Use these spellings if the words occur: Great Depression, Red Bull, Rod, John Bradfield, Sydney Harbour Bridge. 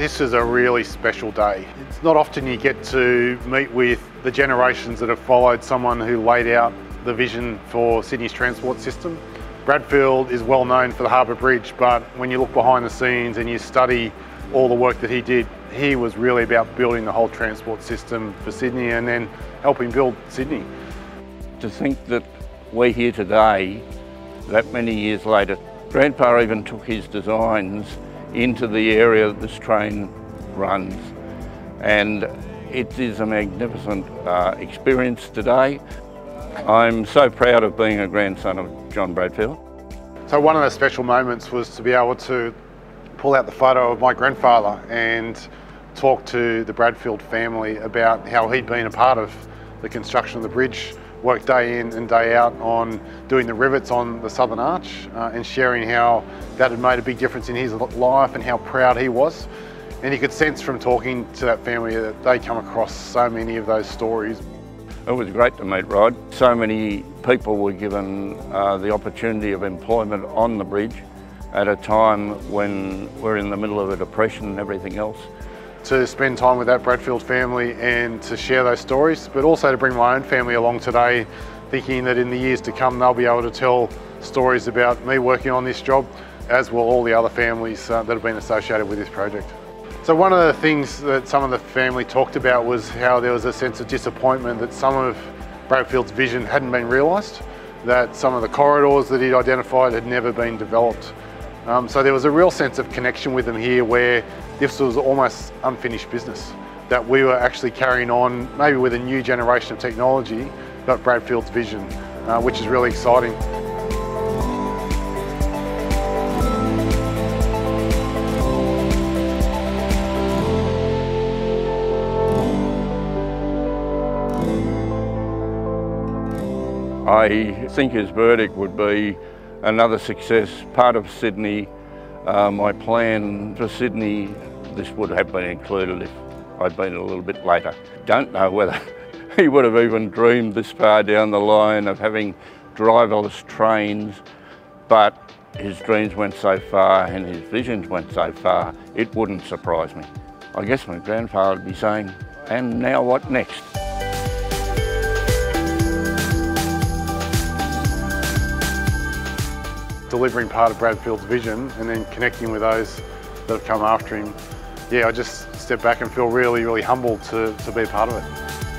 This is a really special day. It's not often you get to meet with the generations that have followed someone who laid out the vision for Sydney's transport system. Bradfield is well known for the Harbour Bridge, but when you look behind the scenes and you study all the work that he did, he was really about building the whole transport system for Sydney and then helping build Sydney. To think that we're here today, that many years later. Grandpa even took his designs into the area that this train runs, and it is a magnificent experience today. I'm so proud of being a grandson of John Bradfield. So one of the special moments was to be able to pull out the photo of my grandfather and talk to the Bradfield family about how he'd been a part of the construction of the bridge, worked day in and day out on doing the rivets on the southern arch and sharing how that had made a big difference in his life and how proud he was. And you could sense from talking to that family that they come across so many of those stories. It was great to meet Rod. So many people were given the opportunity of employment on the bridge at a time when we're in the middle of a depression and everything else. To spend time with that Bradfield family and to share those stories, but also to bring my own family along today, thinking that in the years to come they'll be able to tell stories about me working on this job, as will all the other families that have been associated with this project. So one of the things that some of the family talked about was how there was a sense of disappointment that some of Bradfield's vision hadn't been realised, that some of the corridors that he'd identified had never been developed. So there was a real sense of connection with them here where this was almost unfinished business, that we were actually carrying on maybe with a new generation of technology, but Bradfield's vision, which is really exciting. I think his verdict would be another success, part of Sydney. My plan for Sydney, this would have been included if I'd been a little bit later. Don't know whether he would have even dreamed this far down the line of having driverless trains, but his dreams went so far and his visions went so far, it wouldn't surprise me. I guess my grandfather would be saying, and now what next? Delivering part of Bradfield's vision and then connecting with those that have come after him. Yeah, I just step back and feel really, really humbled to be a part of it.